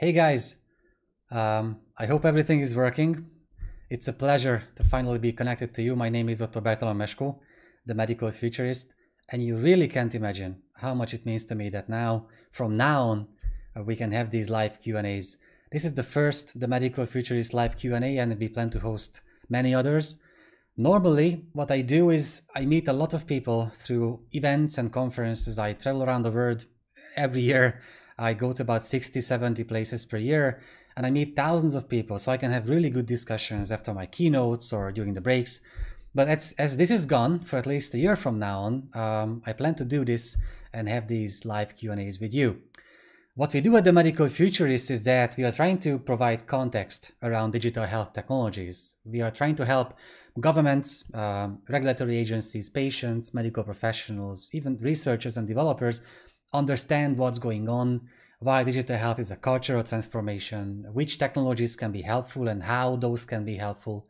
Hey guys, I hope everything is working. It's a pleasure to finally be connected to you. My name is Dr. Bertalan Meskó, the medical futurist, and you really can't imagine how much it means to me that now, from now on, we can have these live Q&As. This is the first The Medical Futurist live Q&A, and we plan to host many others. Normally, what I do is I meet a lot of people through events and conferences. I travel around the world every year. I go to about 60, 70 places per year, and I meet thousands of people, so I can have really good discussions after my keynotes or during the breaks. But as this is gone, for at least a year from now on, I plan to do this and have these live Q&As with you. What we do at The Medical Futurist is that we are trying to provide context around digital health technologies. We are trying to help governments, regulatory agencies, patients, medical professionals, even researchers and developers understand what's going on, why digital health is a cultural transformation, which technologies can be helpful and how those can be helpful.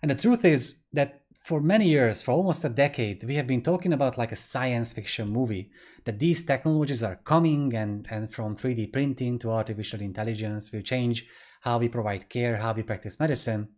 And the truth is that for many years, for almost a decade, we have been talking about like a science fiction movie, that these technologies are coming and from 3D printing to artificial intelligence will change how we provide care, how we practice medicine.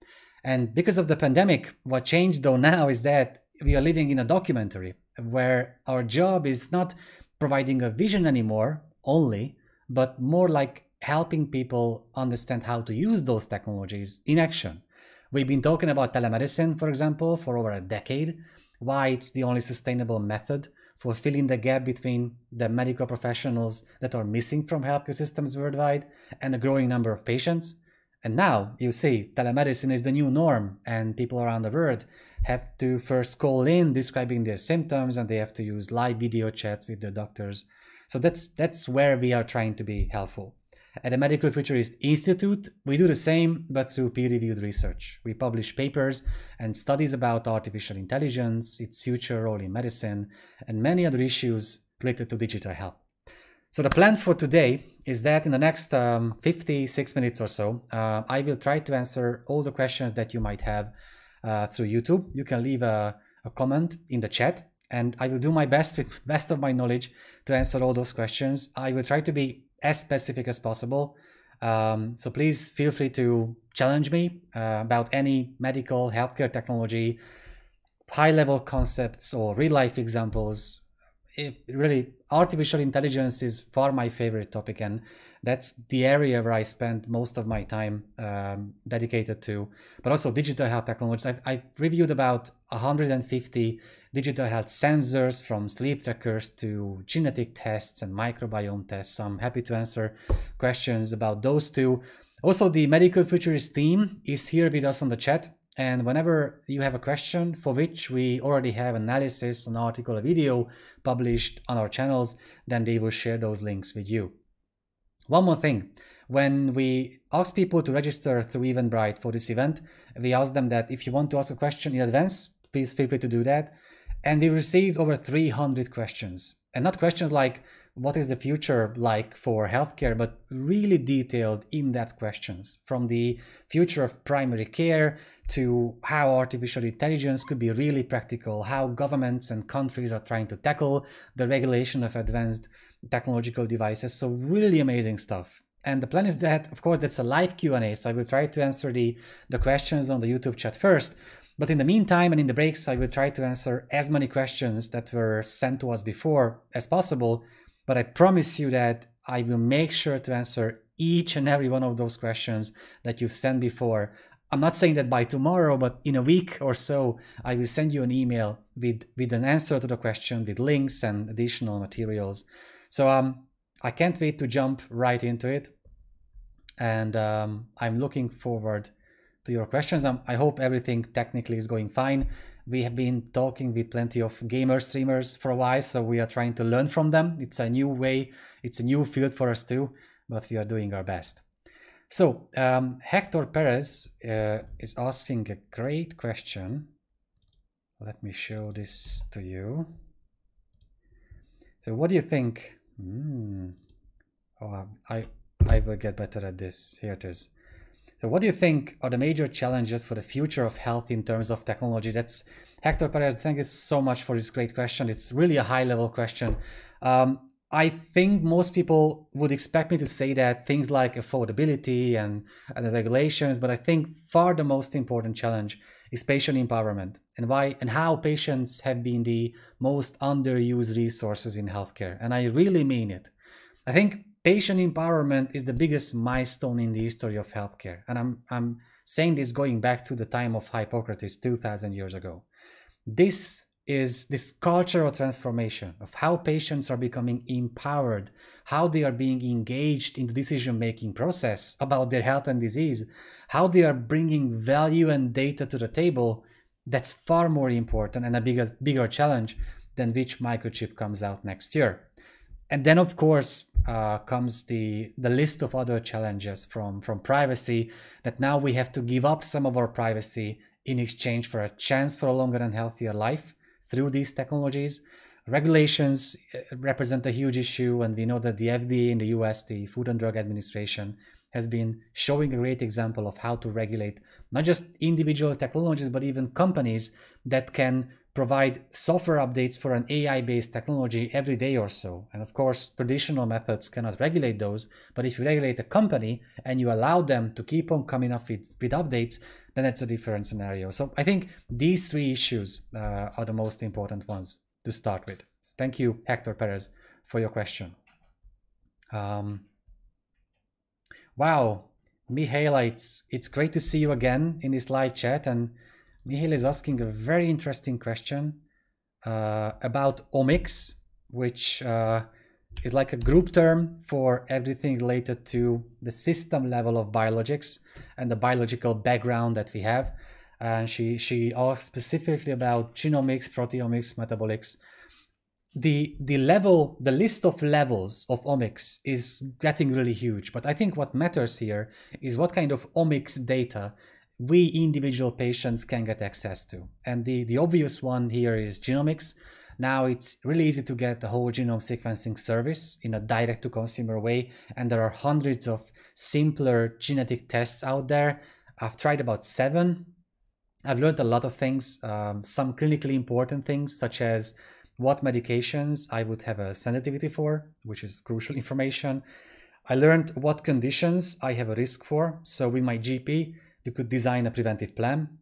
And because of the pandemic, what changed though now is that we are living in a documentary where our job is not providing a vision anymore only, but more like helping people understand how to use those technologies in action. We've been talking about telemedicine, for example, for over a decade, why it's the only sustainable method for filling the gap between the medical professionals that are missing from healthcare systems worldwide and a growing number of patients. And now, you see, telemedicine is the new norm, and people around the world have to first call in describing their symptoms, and they have to use live video chats with their doctors. So that's where we are trying to be helpful. At the Medical Futurist Institute, we do the same, but through peer-reviewed research. We publish papers and studies about artificial intelligence, its future role in medicine, and many other issues related to digital health. So the plan for today is that in the next 56 minutes or so, I will try to answer all the questions that you might have through YouTube. You can leave a comment in the chat, and I will do my best with the best of my knowledge to answer all those questions. I will try to be as specific as possible. So please feel free to challenge me about any medical, healthcare technology, high-level concepts or real-life examples. Really, artificial intelligence is far my favorite topic, and that's the area where I spend most of my time dedicated to, but also digital health technologies. I've reviewed about 150 digital health sensors, from sleep trackers to genetic tests and microbiome tests. So I'm happy to answer questions about those too. Also, the Medical Futurist team is here with us on the chat. And whenever you have a question for which we already have analysis, an article, a video published on our channels, then they will share those links with you. One more thing, when we ask people to register through Eventbrite for this event, we ask them that if you want to ask a question in advance, please feel free to do that. And we received over 300 questions, and not questions like, what is the future like for healthcare, but really detailed, in-depth questions, from the future of primary care to how artificial intelligence could be really practical, how governments and countries are trying to tackle the regulation of advanced technological devices. So really amazing stuff. And the plan is that, of course, that's a live Q&A, so I will try to answer the questions on the YouTube chat first. But in the meantime and in the breaks, I will try to answer as many questions that were sent to us before as possible. But I promise you that I will make sure to answer each and every one of those questions that you've sent before. I'm not saying that by tomorrow, but in a week or so, I will send you an email with an answer to the question, with links and additional materials. So I can't wait to jump right into it. And I'm looking forward to your questions. I hope everything technically is going fine. We have been talking with plenty of gamer streamers for a while, so we are trying to learn from them. It's a new way, it's a new field for us too, but we are doing our best. So, Hector Perez is asking a great question. Let me show this to you. So, what do you think? Oh, I will get better at this. Here it is. So what do you think are the major challenges for the future of health in terms of technology? That's Hector Perez. Thank you so much for this great question. It's really a high-level question. I think most people would expect me to say that things like affordability and the regulations, but I think far the most important challenge is patient empowerment and why and how patients have been the most underused resources in healthcare. And I really mean it. I think patient empowerment is the biggest milestone in the history of healthcare. And I'm saying this going back to the time of Hippocrates 2,000 years ago. This is this cultural transformation of how patients are becoming empowered, how they are being engaged in the decision-making process about their health and disease, how they are bringing value and data to the table. That's far more important and a bigger challenge than which microchip comes out next year. And then, of course, comes the list of other challenges from privacy, that now we have to give up some of our privacy in exchange for a chance for a longer and healthier life through these technologies. Regulations represent a huge issue, and we know that the FDA in the US, the Food and Drug Administration, has been showing a great example of how to regulate not just individual technologies, but even companies that can provide software updates for an AI-based technology every day or so. And of course, traditional methods cannot regulate those, but if you regulate a company and you allow them to keep on coming up with updates, then it's a different scenario. So I think these three issues are the most important ones to start with. So thank you, Hector Perez, for your question. Wow, Mihail, it's great to see you again in this live chat. And Mihail is asking a very interesting question about omics, which is like a group term for everything related to the system level of biologics and the biological background that we have. And she asked specifically about genomics, proteomics, metabolics. The list of levels of omics is getting really huge, but I think what matters here is what kind of omics data we individual patients can get access to. And the obvious one here is genomics. Now it's really easy to get the whole genome sequencing service in a direct-to-consumer way, and there are hundreds of simpler genetic tests out there. I've tried about 7. I've learned a lot of things, some clinically important things, such as what medications I would have a sensitivity for, which is crucial information. I learned what conditions I have a risk for, so with my GP, you could design a preventive plan.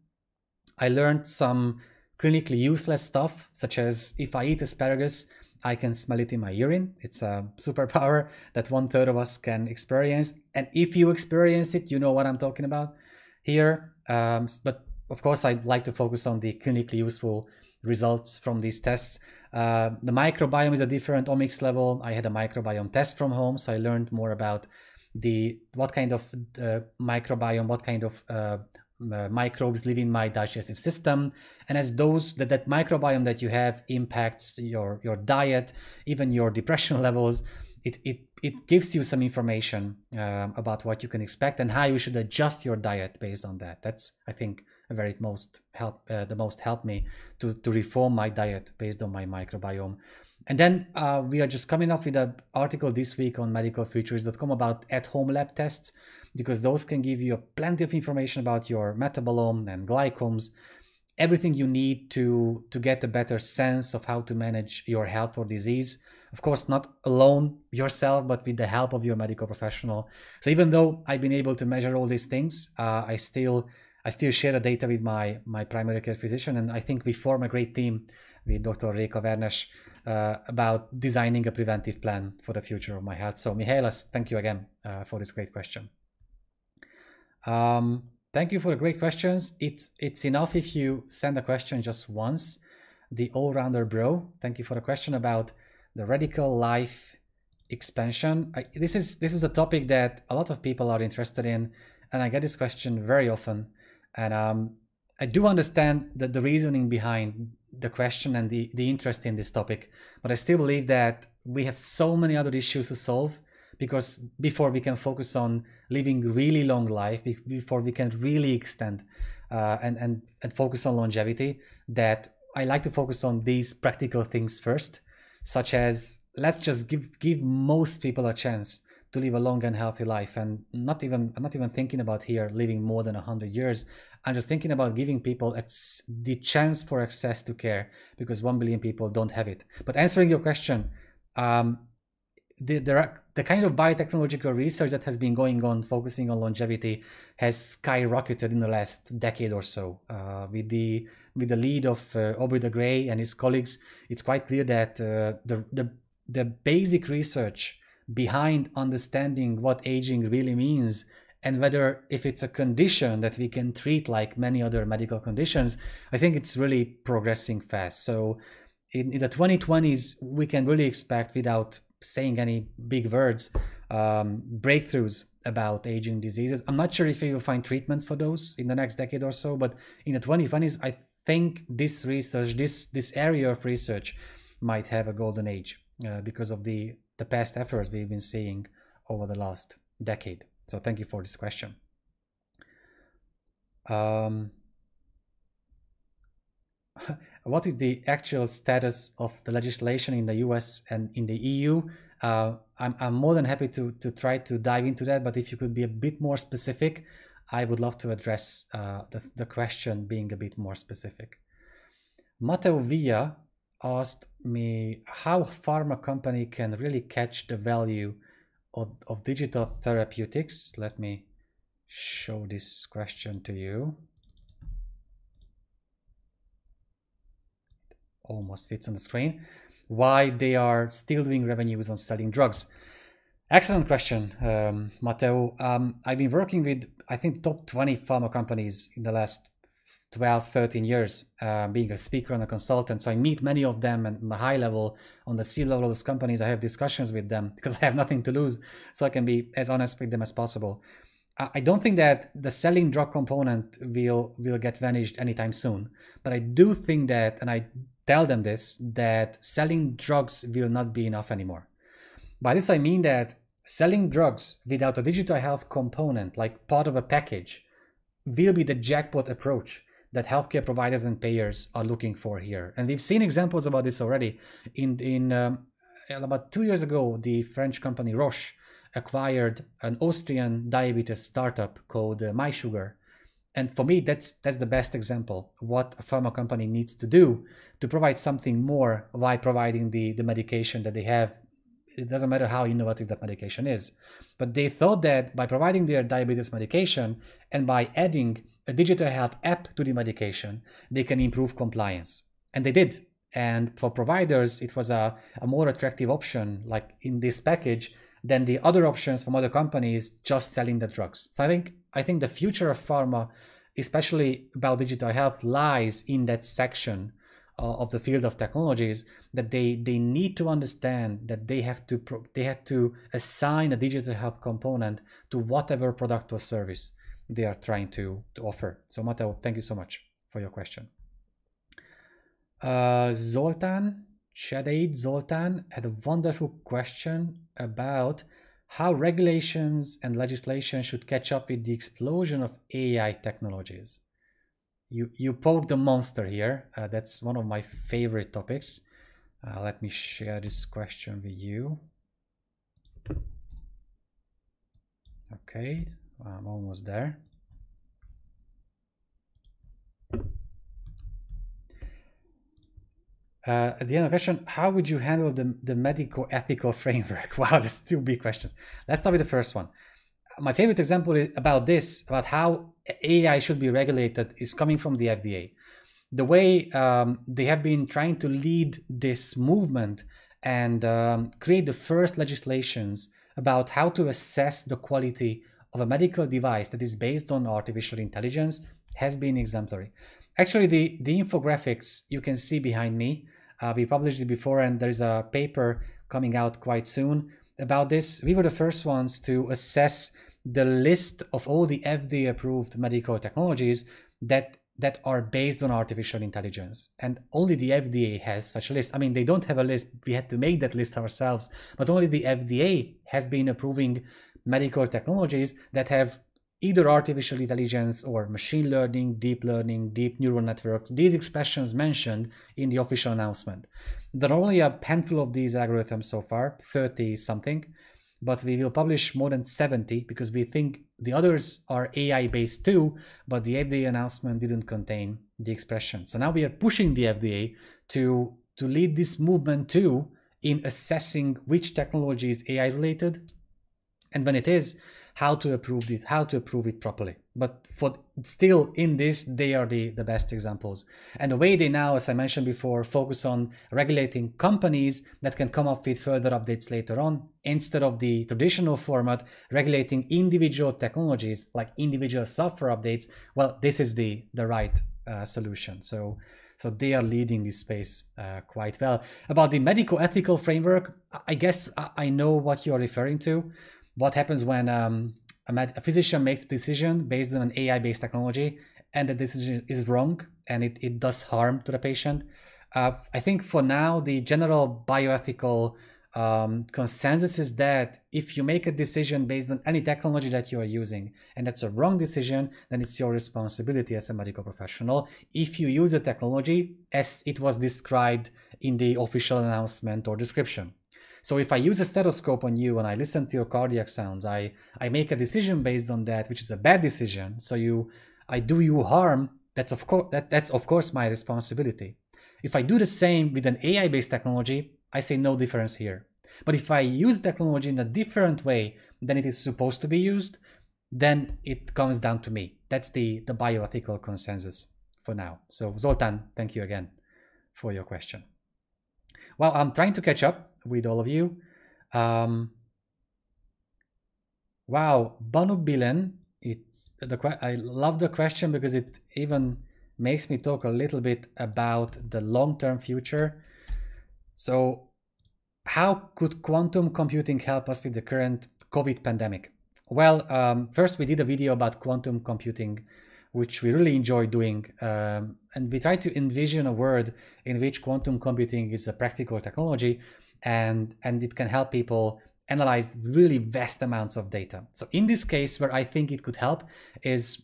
I learned some clinically useless stuff, such as if I eat asparagus, I can smell it in my urine. It's a superpower that 1/3 of us can experience. And if you experience it, you know what I'm talking about here. But of course, I'd like to focus on the clinically useful results from these tests. The microbiome is a different omics level. I had a microbiome test from home, so I learned more about what kind of microbiome, what kind of microbes live in my digestive system, and as those that microbiome that you have impacts your diet, even your depression levels, it gives you some information about what you can expect and how you should adjust your diet based on that. That's, I think, where it most helped me to reform my diet based on my microbiome. And then we are just coming up with an article this week on medicalfuturist.com about at-home lab tests, because those can give you plenty of information about your metabolome and glycomes, everything you need to get a better sense of how to manage your health or disease. Of course, not alone yourself, but with the help of your medical professional. So even though I've been able to measure all these things, I still share the data with my primary care physician, and I think we form a great team with Dr. Réka Vernes about designing a preventive plan for the future of my health. So Mihaelas, thank you again for this great question. Thank you for the great questions. It's enough if you send a question just once. The all-rounder bro, thank you for the question about the radical life expansion. This is a topic that a lot of people are interested in, and I get this question very often. And I do understand that the reasoning behind the question and the interest in this topic, but I still believe that we have so many other issues to solve because before we can focus on living really long life, before we can really extend and focus on longevity, that I like to focus on these practical things first, such as let's just give most people a chance to live a long and healthy life. And I'm not even thinking about here living more than 100 years. I'm just thinking about giving people the chance for access to care, because 1 billion people don't have it. But answering your question, the kind of biotechnological research that has been going on, focusing on longevity, has skyrocketed in the last decade or so. With the lead of Aubrey de Grey and his colleagues, it's quite clear that the basic research behind understanding what aging really means and whether if it's a condition that we can treat like many other medical conditions, I think it's really progressing fast. So in the 2020s, we can really expect, without saying any big words, breakthroughs about aging diseases. I'm not sure if we will find treatments for those in the next decade or so, but in the 2020s, I think this research, this area of research might have a golden age because of the past efforts we've been seeing over the last decade. So thank you for this question. What is the actual status of the legislation in the US and in the EU? I'm more than happy to try to dive into that, but if you could be a bit more specific, I would love to address the question being a bit more specific. Mateo Villa asked me how pharma company can really catch the value of digital therapeutics. Let me show this question to you. Almost fits on the screen. Why they are still doing revenues on selling drugs? Excellent question, Mateo. I've been working with, I think, top 20 pharma companies in the last 12, 13 years, being a speaker and a consultant. So I meet many of them, and on the high level, on the C-level of those companies, I have discussions with them because I have nothing to lose. So I can be as honest with them as possible. I don't think that the selling drug component will get vanished anytime soon. But I do think that, and I tell them this, that selling drugs will not be enough anymore. By this I mean that selling drugs without a digital health component, like part of a package, will be the jackpot approach that healthcare providers and payers are looking for here. And we've seen examples about this already. In about 2 years ago, the French company Roche acquired an Austrian diabetes startup called MySugar. And for me, that's the best example what a pharma company needs to do to provide something more by providing the medication that they have. It doesn't matter how innovative that medication is. But they thought that by providing their diabetes medication and by adding a digital health app to the medication, they can improve compliance. And they did. And for providers, it was a more attractive option, like in this package, than the other options from other companies just selling the drugs. So I think the future of pharma, especially about digital health, lies in that section of the field of technologies that they need to understand that they have to assign a digital health component to whatever product or service they are trying to offer. So Mateo, thank you so much for your question. Zoltan, Shadaid Zoltan had a wonderful question about how regulations and legislation should catch up with the explosion of AI technologies. You poked the monster here. That's one of my favorite topics. Let me share this question with you. Okay, I'm almost there. At the end of the question, how would you handle the medical ethical framework? Wow, that's two big questions. Let's start with the first one. My favorite example about how AI should be regulated is coming from the FDA. The way they have been trying to lead this movement and create the first legislations about how to assess the quality of a medical device that is based on artificial intelligence has been exemplary. Actually, the infographics you can see behind me, we published it before, and there's a paper coming out quite soon about this. We were the first ones to assess the list of all the FDA-approved medical technologies that are based on artificial intelligence. And only the FDA has such a list. I mean, they don't have a list. We had to make that list ourselves, but only the FDA has been approving medical technologies that have either artificial intelligence or machine learning, deep neural networks, these expressions mentioned in the official announcement. There are only a handful of these algorithms so far, 30-something, but we will publish more than 70 because we think the others are AI-based too, but the FDA announcement didn't contain the expression. So now we are pushing the FDA to lead this movement too in assessing which technology is AI related, and when it is, how to approve it properly. But for still in this, they are the best examples. And the way they now, as I mentioned before, focus on regulating companies that can come up with further updates later on, instead of the traditional format, regulating individual technologies, like individual software updates, well, this is the right solution. So they are leading this space quite well. About the medical ethical framework, I guess I know what you're referring to. What happens when a physician makes a decision based on an AI-based technology and the decision is wrong and it does harm to the patient? I think for now, the general bioethical consensus is that if you make a decision based on any technology that you are using and that's a wrong decision, then it's your responsibility as a medical professional. If you use a technology as it was described in the official announcement or description. So if I use a stethoscope on you and I listen to your cardiac sounds, I make a decision based on that, which is a bad decision. So I do you harm. That's of course my responsibility. If I do the same with an AI-based technology, I say no difference here. But if I use technology in a different way than it is supposed to be used, then it comes down to me. That's the bioethical consensus for now. So Zoltan, thank you again for your question. Well, I'm trying to catch up with all of you. Wow, Banu Bilen, I love the question because it even makes me talk a little bit about the long-term future. So how could quantum computing help us with the current COVID pandemic? Well, first we did a video about quantum computing, which we really enjoy doing. And we try to envision a world in which quantum computing is a practical technology and it can help people analyze really vast amounts of data. So in this case, where I think it could help is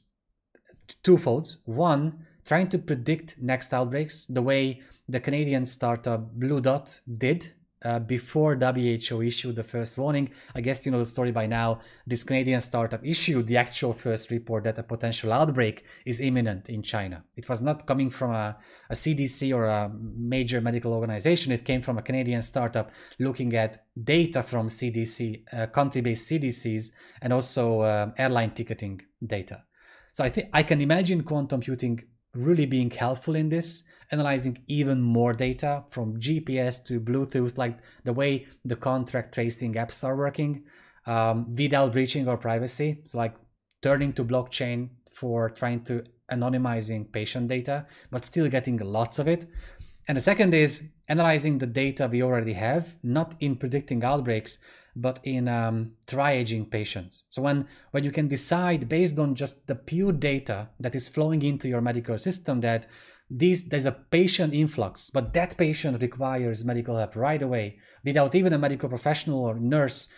twofold. One, trying to predict next outbreaks the way the Canadian startup Blue Dot did before WHO issued the first warning. I guess you know the story by now. This Canadian startup issued the actual first report that a potential outbreak is imminent in China. It was not coming from a CDC or a major medical organization. It came from a Canadian startup looking at data from CDC, country-based CDCs, and also airline ticketing data. So I think I can imagine quantum computing really being helpful in this, analyzing even more data from GPS to Bluetooth, like the way the contract tracing apps are working, without breaching our privacy. So like turning to blockchain for trying to anonymizing patient data, but still getting lots of it. And the second is analyzing the data we already have, not in predicting outbreaks, but in triaging patients. So when you can decide based on just the pure data that is flowing into your medical system that there's a patient influx, but that patient requires medical help right away without even a medical professional or nurse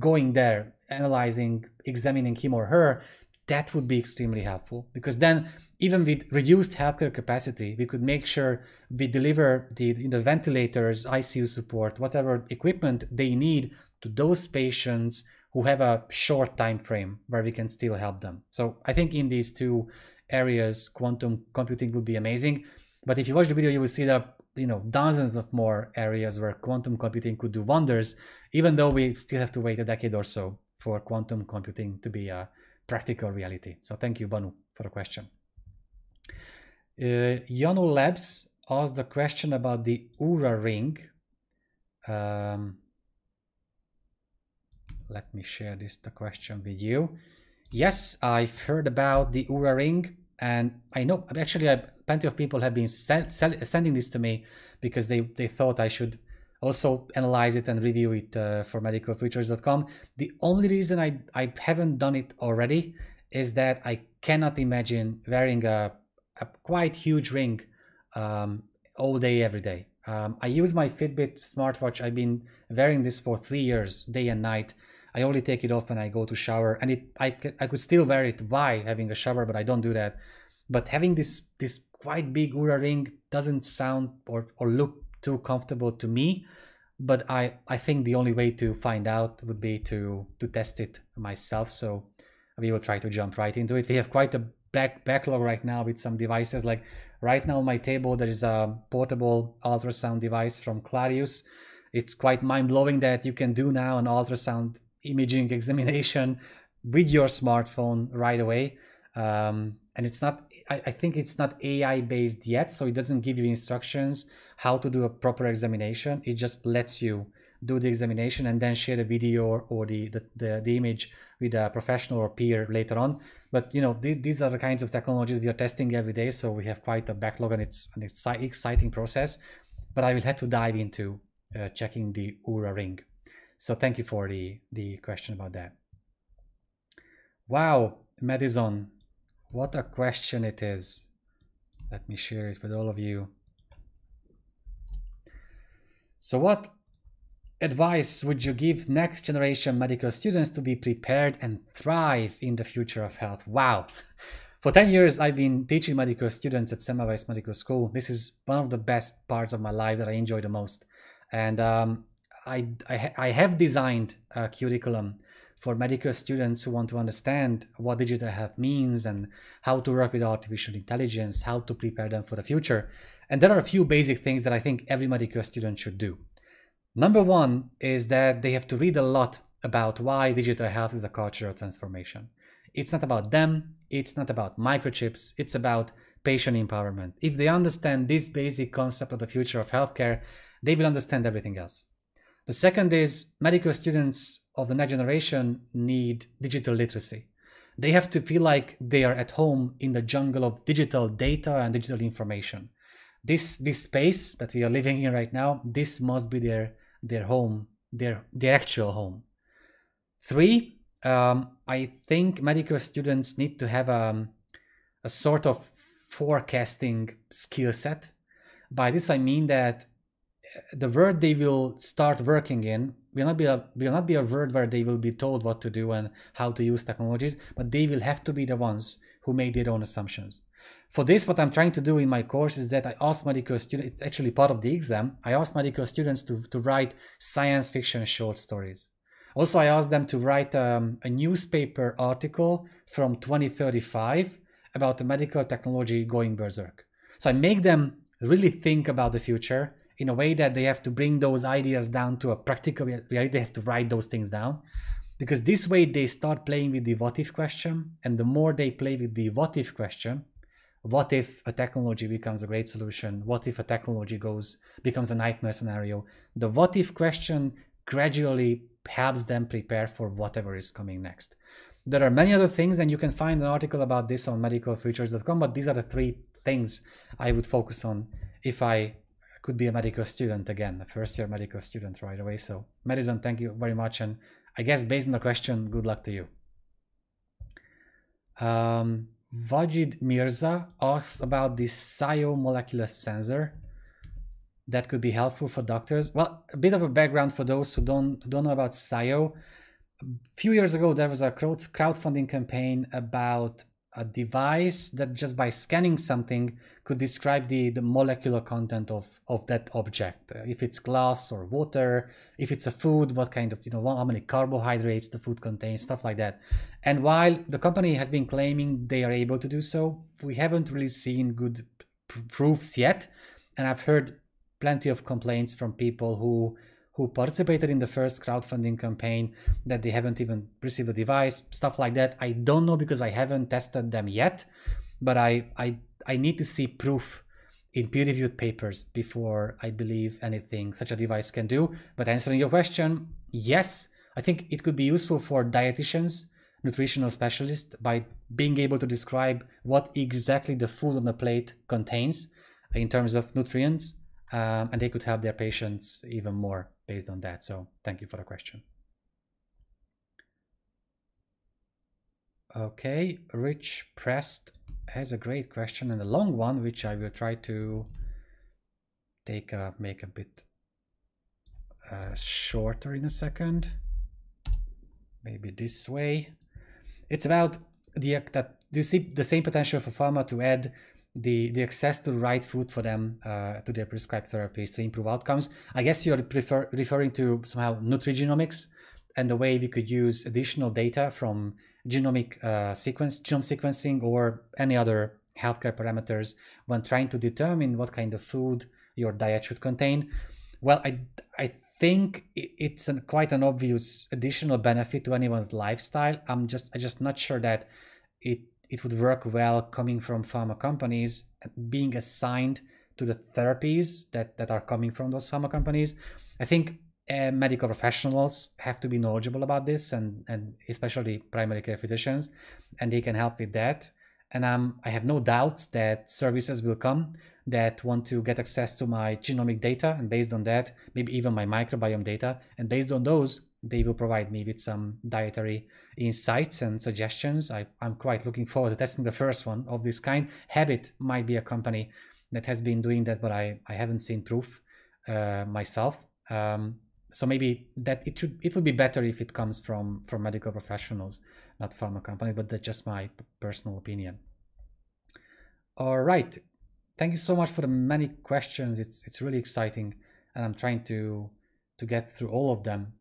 going there, analyzing, examining him or her, that would be extremely helpful. Because then even with reduced healthcare capacity, we could make sure we deliver the ventilators, ICU support, whatever equipment they need to those patients who have a short time frame where we can still help them. So I think in these two areas, quantum computing would be amazing. But if you watch the video, you will see that dozens of more areas where quantum computing could do wonders, even though we still have to wait a decade or so for quantum computing to be a practical reality. So thank you, Banu, for the question. Yano Labs asked the question about the Oura Ring. Let me share the question with you. Yes, I've heard about the Oura Ring, and I know actually plenty of people have been sending this to me because they thought I should also analyze it and review it for medicalfutures.com. The only reason I haven't done it already is that I cannot imagine wearing a quite huge ring all day, every day. I use my Fitbit smartwatch. I've been wearing this for 3 years, day and night. I only take it off when I go to shower, and I could still wear it while having a shower, but I don't do that. But having this quite big Oura Ring doesn't sound or look too comfortable to me. But I think the only way to find out would be to test it myself. So we will try to jump right into it. We have quite a backlog right now with some devices. Like right now on my table, there is a portable ultrasound device from Clarius. It's quite mind-blowing that you can do now an ultrasound imaging examination with your smartphone right away. And it's not, I think it's not AI based yet, so it doesn't give you instructions how to do a proper examination. It just lets you do the examination and then share the video or the image with a professional or peer later on. But you know, these are the kinds of technologies we are testing every day, so we have quite a backlog, and it's an exciting process. But I will have to dive into checking the Oura Ring. So thank you for the question about that. Wow, Madison, what a question it is. Let me share it with all of you. So what advice would you give next generation medical students to be prepared and thrive in the future of health? Wow. For 10 years, I've been teaching medical students at Semmelweis Medical School. This is one of the best parts of my life that I enjoy the most. And I have designed a curriculum for medical students who want to understand what digital health means and how to work with artificial intelligence, how to prepare them for the future. And there are a few basic things that I think every medical student should do. Number one is that they have to read a lot about why digital health is a cultural transformation. It's not about them, it's not about microchips, it's about patient empowerment. If they understand this basic concept of the future of healthcare, they will understand everything else. The second is medical students of the next generation need digital literacy. They have to feel like they are at home in the jungle of digital data and digital information. This space that we are living in right now, this must be their home, their actual home. Three, I think medical students need to have a sort of forecasting skill set. By this I mean that the world they will start working in will not be a world where they will be told what to do and how to use technologies, but they will have to be the ones who make their own assumptions. For this, what I'm trying to do in my course is that I ask medical students, it's actually part of the exam, I ask medical students to write science fiction short stories. Also, I ask them to write a newspaper article from 2035 about the medical technology going berserk. So I make them really think about the future in a way that they have to bring those ideas down to a practical reality. They have to write those things down, because this way they start playing with the what if question, and the more they play with the what if question, what if a technology becomes a great solution? What if a technology becomes a nightmare scenario? The what if question gradually helps them prepare for whatever is coming next. There are many other things, and you can find an article about this on medicalfutures.com, but these are the three things I would focus on if I could be a medical student again, a first-year medical student right away. So, Madison, thank you very much, and I guess based on the question, good luck to you. Vajid Mirza asks about the SCiO molecular sensor that could be helpful for doctors. Well, a bit of a background for those who don't know about SCiO. A few years ago, there was a crowdfunding campaign about a device that just by scanning something could describe the molecular content of that object. If it's glass or water, if it's a food, what kind of, you know, how many carbohydrates the food contains, stuff like that. And while the company has been claiming they are able to do so, we haven't really seen good proofs yet. And I've heard plenty of complaints from people who participated in the first crowdfunding campaign that they haven't even received a device, stuff like that. I don't know because I haven't tested them yet, but I need to see proof in peer-reviewed papers before I believe anything such a device can do. But answering your question, yes, I think it could be useful for dietitians, nutritional specialists, by being able to describe what exactly the food on the plate contains in terms of nutrients, and they could help their patients even more based on that. So thank you for the question. Okay, Rich Prest has a great question and a long one, which I will try to make a bit shorter in a second. Maybe this way. It's about do you see the same potential for pharma to add the access to the right food for them to their prescribed therapies to improve outcomes? I guess you're referring to somehow nutrigenomics and the way we could use additional data from genome sequencing or any other healthcare parameters when trying to determine what kind of food your diet should contain. Well, I think it's quite an obvious additional benefit to anyone's lifestyle. I'm just not sure that it would work well coming from pharma companies, being assigned to the therapies that are coming from those pharma companies. I think medical professionals have to be knowledgeable about this, and especially primary care physicians, and they can help with that. And I have no doubts that services will come that want to get access to my genomic data, and based on that, maybe even my microbiome data, and based on those, they will provide me with some dietary insights and suggestions. I'm quite looking forward to testing the first one of this kind. Habit might be a company that has been doing that, but I haven't seen proof myself. So maybe that it would be better if it comes from medical professionals, not pharma companies, but that's just my personal opinion. All right. Thank you so much for the many questions. It's really exciting, and I'm trying to get through all of them.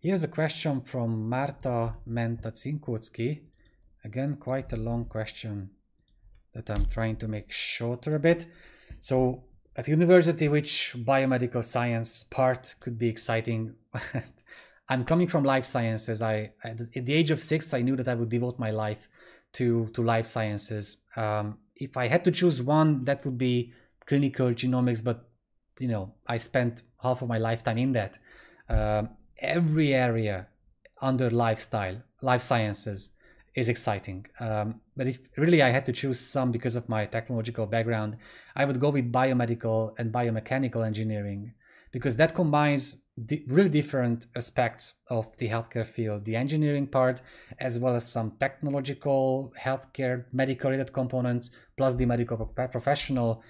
Here's a question from Marta Mentacinkowski. Again, quite a long question that I'm trying to make shorter a bit. So at university, which biomedical science part could be exciting? I'm coming from life sciences. At the age of 6, I knew that I would devote my life to life sciences. If I had to choose one, that would be clinical genomics, but you know, I spent half of my lifetime in that. Every area under life sciences is exciting. But if really I had to choose some because of my technological background, I would go with biomedical and biomechanical engineering, because that combines really different aspects of the healthcare field, the engineering part, as well as some technological, healthcare, medical-related components, plus the medical professional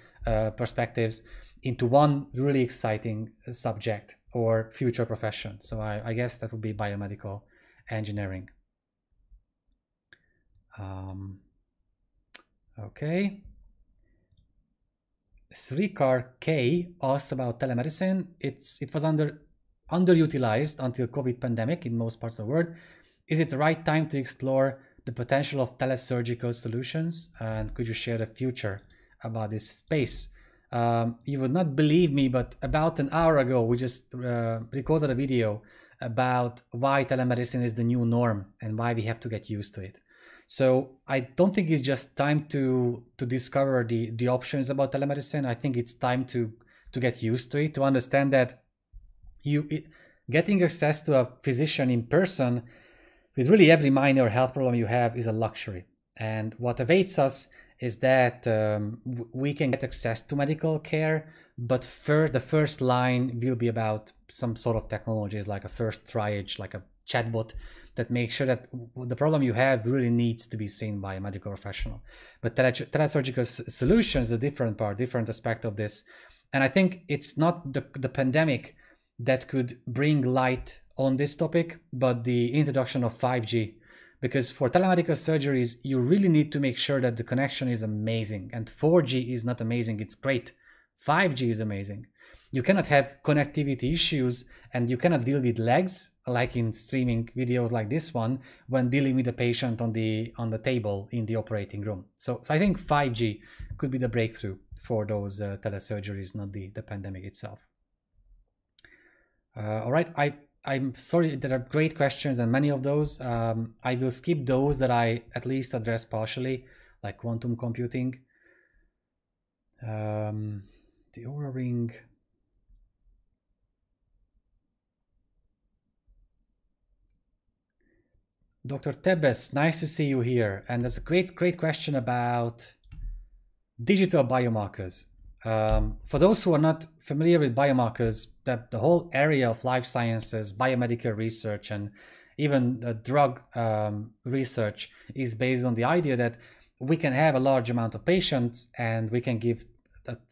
perspectives into one really exciting subject or future profession. So I guess that would be biomedical engineering. Okay. Srikar K asked about telemedicine. It was underutilized until COVID pandemic in most parts of the world. Is it the right time to explore the potential of telesurgical solutions? And could you share the future about this space? You would not believe me, but about an hour ago, we just recorded a video about why telemedicine is the new norm and why we have to get used to it. So I don't think it's just time to discover the options about telemedicine. I think it's time to get used to it, to understand that getting access to a physician in person with really every minor health problem you have is a luxury. And what awaits us is that we can get access to medical care, but the first line will be about some sort of technologies like a first triage, like a chatbot that makes sure that the problem you have really needs to be seen by a medical professional. But telesurgical solutions is a different part, different aspect of this. And I think it's not the pandemic that could bring light on this topic, but the introduction of 5G. Because for telemedical surgeries, you really need to make sure that the connection is amazing. And 4G is not amazing, it's great. 5G is amazing. You cannot have connectivity issues, and you cannot deal with lags, like in streaming videos like this one, when dealing with a patient on the table in the operating room. So I think 5G could be the breakthrough for those telesurgeries, not the pandemic itself. All right, I'm sorry, there are great questions and many of those. I will skip those that I at least address partially, like quantum computing. The Oura Ring. Dr. Tebes, nice to see you here. And there's a great question about digital biomarkers. For those who are not familiar with biomarkers, the whole area of life sciences, biomedical research, and even drug research is based on the idea that we can have a large amount of patients and we can give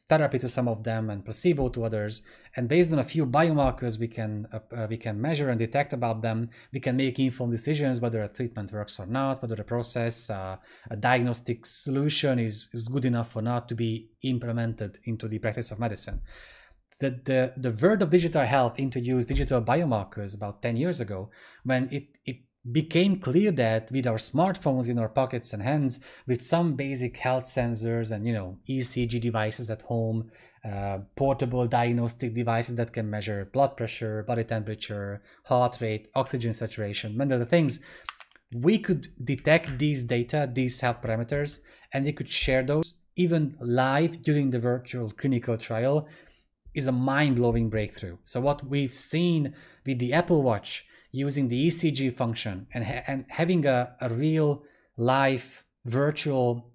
therapy to some of them and placebo to others. And based on a few biomarkers we can measure and detect about them, we can make informed decisions whether a treatment works or not, whether the process, a diagnostic solution is good enough or not to be implemented into the practice of medicine. The world of digital health introduced digital biomarkers about 10 years ago, when it became clear that with our smartphones in our pockets and hands, with some basic health sensors and, you know, ECG devices at home, portable diagnostic devices that can measure blood pressure, body temperature, heart rate, oxygen saturation, many other things, we could detect these data, these health parameters, and we could share those even live during the virtual clinical trial. Is a mind-blowing breakthrough. So what we've seen with the Apple Watch using the ECG function and having a real live virtual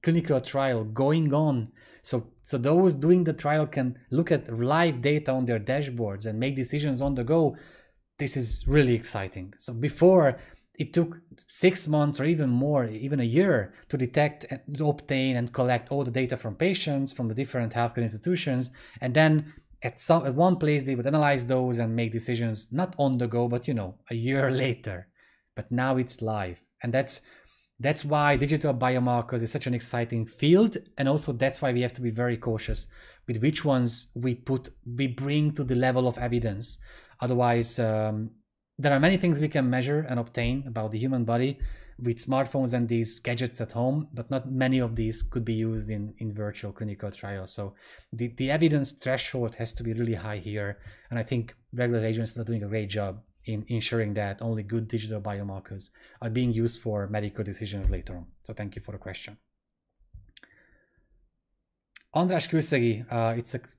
clinical trial going on, so those doing the trial can look at live data on their dashboards and make decisions on the go. This is really exciting. So before, it took 6 months or even more, even a year, to detect and obtain and collect all the data from patients from the different healthcare institutions, and then at one place they would analyze those and make decisions, not on the go, but, you know, a year later. But now it's live, and that's why digital biomarkers is such an exciting field, and also that's why we have to be very cautious with which ones we bring to the level of evidence. Otherwise, there are many things we can measure and obtain about the human body with smartphones and these gadgets at home, but not many of these could be used in virtual clinical trials. So the evidence threshold has to be really high here. And I think regular agencies are doing a great job in ensuring that only good digital biomarkers are being used for medical decisions later on. So thank you for the question. András Külszegi,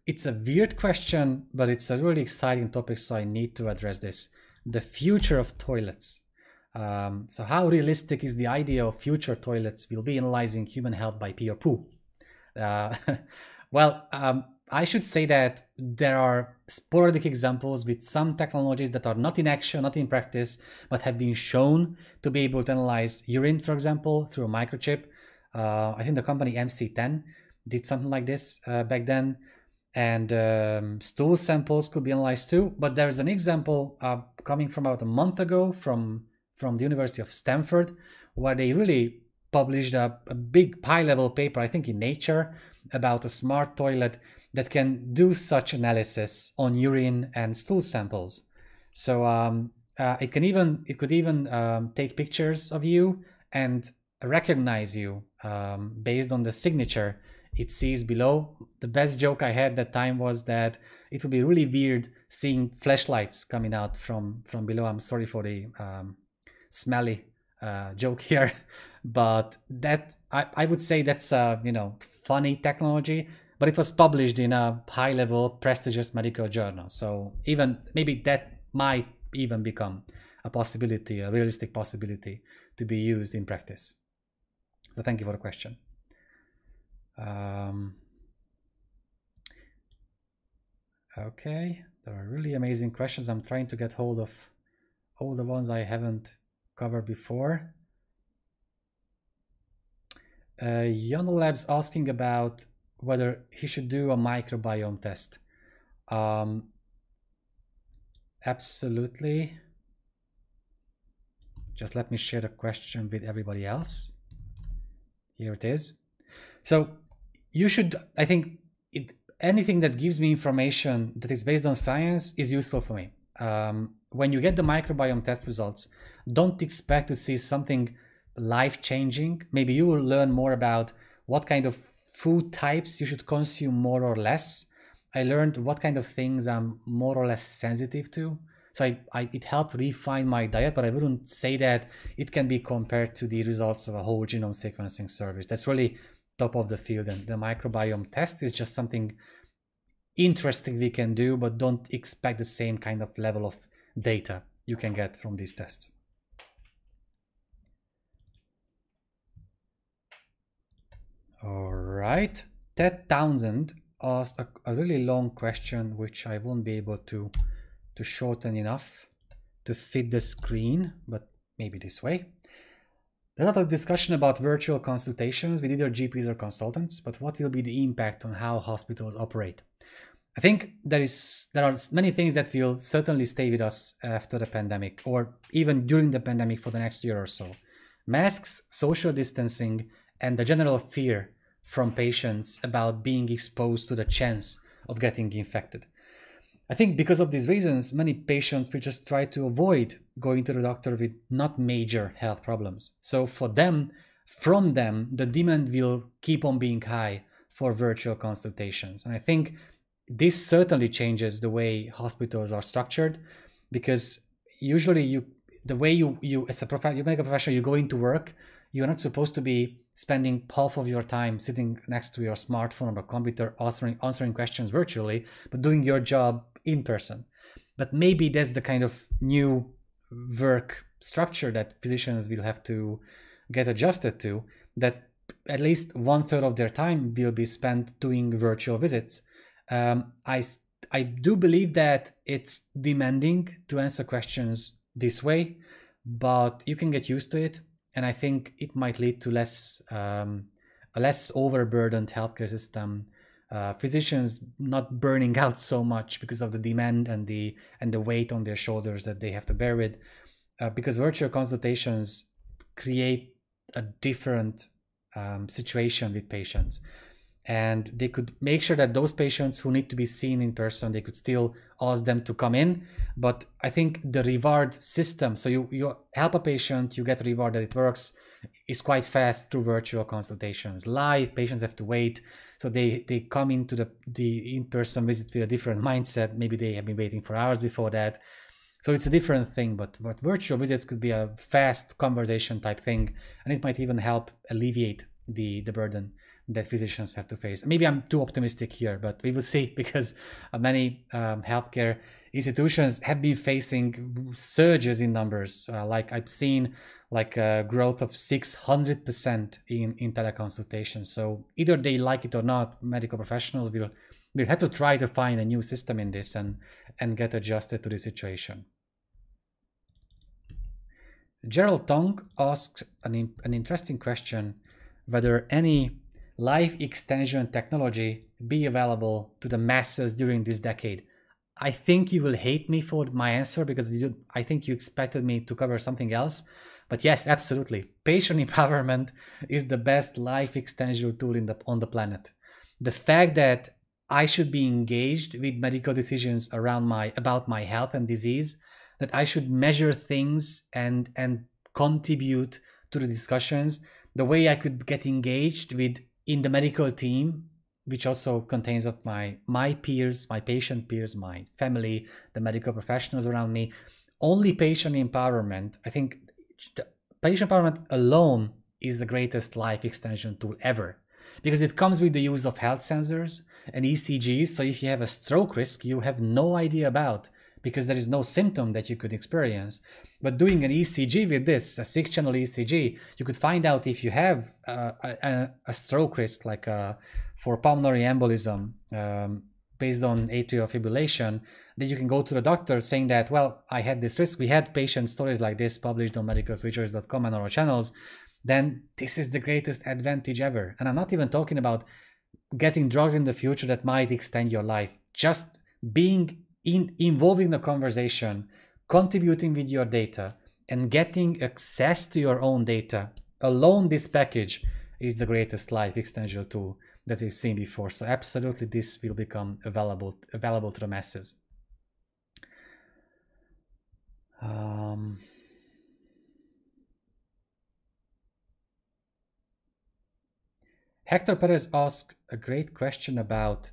it's a weird question, but it's a really exciting topic, so I need to address this. The future of toilets. So how realistic is the idea of future toilets will be analyzing human health by pee or poo? I should say that there are sporadic examples with some technologies that are not in action, not in practice, but have been shown to be able to analyze urine, for example, through a microchip. I think the company MC10 did something like this back then. And stool samples could be analyzed too. But there is an example coming from about a month ago from the University of Stanford, where they really published a big high-level paper, I think in Nature, about a smart toilet that can do such analysis on urine and stool samples. So it could even take pictures of you and recognize you based on the signature it sees below. The best joke I had that time was that it would be really weird seeing flashlights coming out from below. I'm sorry for the smelly joke here, but that I would say that's a, you know, funny technology, but it was published in a high-level prestigious medical journal. So even maybe that might even become a possibility, a realistic possibility to be used in practice. So thank you for the question. Okay, there are really amazing questions. I'm trying to get hold of all the ones I haven't covered before. Yano Labs asking about whether he should do a microbiome test. Absolutely. Just let me share the question with everybody else. Here it is. So you should, I think, anything that gives me information that is based on science is useful for me. When you get the microbiome test results, don't expect to see something life-changing. Maybe you will learn more about what kind of food types you should consume more or less. I learned what kind of things I'm more or less sensitive to. So it helped refine my diet, but I wouldn't say that it can be compared to the results of a whole genome sequencing service. That's really top of the field, and the microbiome test is just something interesting we can do, but don't expect the same kind of level of data you can get from these tests. All right, Ted Townsend asked a really long question, which I won't be able to shorten enough to fit the screen, but maybe this way. There's a lot of discussion about virtual consultations with either GPs or consultants, but what will be the impact on how hospitals operate? I think there are many things that will certainly stay with us after the pandemic, or even during the pandemic for the next year or so. Masks, social distancing, and the general fear from patients about being exposed to the chance of getting infected. I think because of these reasons, many patients will just try to avoid going to the doctor with not major health problems. So for them, from them, the demand will keep on being high for virtual consultations. And I think this certainly changes the way hospitals are structured, because usually the way you as a medical professional, you go into work, you're not supposed to be spending half of your time sitting next to your smartphone or computer answering questions virtually, but doing your job in person. But maybe that's the kind of new work structure that physicians will have to get adjusted to, that at least 1/3 of their time will be spent doing virtual visits. I do believe that it's demanding to answer questions this way, but you can get used to it. And I think it might lead to less, a less overburdened healthcare system, physicians not burning out so much because of the demand and the weight on their shoulders that they have to bear with, because virtual consultations create a different situation with patients. And they could make sure that those patients who need to be seen in person, they could still ask them to come in. But I think the reward system, so you help a patient, you get a reward that it works, is quite fast through virtual consultations. Live, patients have to wait. So they come into the in-person visit with a different mindset. Maybe they have been waiting for hours before that. So it's a different thing, but virtual visits could be a fast conversation type thing. And it might even help alleviate the burden that physicians have to face. Maybe I'm too optimistic here, but we will see, because many healthcare institutions have been facing surges in numbers. Like I've seen like a growth of 600% in teleconsultation. So either they like it or not, medical professionals will have to try to find a new system in this and get adjusted to the situation. Gerald Tong asks an interesting question, whether any life extension technology be available to the masses during this decade. I think you will hate me for my answer, because I think you expected me to cover something else. But yes, absolutely. Patient empowerment is the best life extension tool on the planet. The fact that I should be engaged with medical decisions about my health and disease, that I should measure things and contribute to the discussions, the way I could get engaged with in the medical team, which also contains of my peers, my patient peers, my family, the medical professionals around me. Only patient empowerment, I think patient empowerment alone is the greatest life extension tool ever, because it comes with the use of health sensors and ECGs. So if you have a stroke risk, you have no idea about, because there is no symptom that you could experience. But doing an ECG with this, a 6-channel ECG, you could find out if you have a stroke risk, like for pulmonary embolism based on atrial fibrillation, then you can go to the doctor saying that, well, I had this risk. We had patient stories like this published on medicalfuturist.com and our channels. Then this is the greatest advantage ever. And I'm not even talking about getting drugs in the future that might extend your life. Just being involving the conversation, contributing with your data, and getting access to your own data alone, this package is the greatest life extension tool that we've seen before. So absolutely, this will become available to the masses. Hector Perez asked a great question about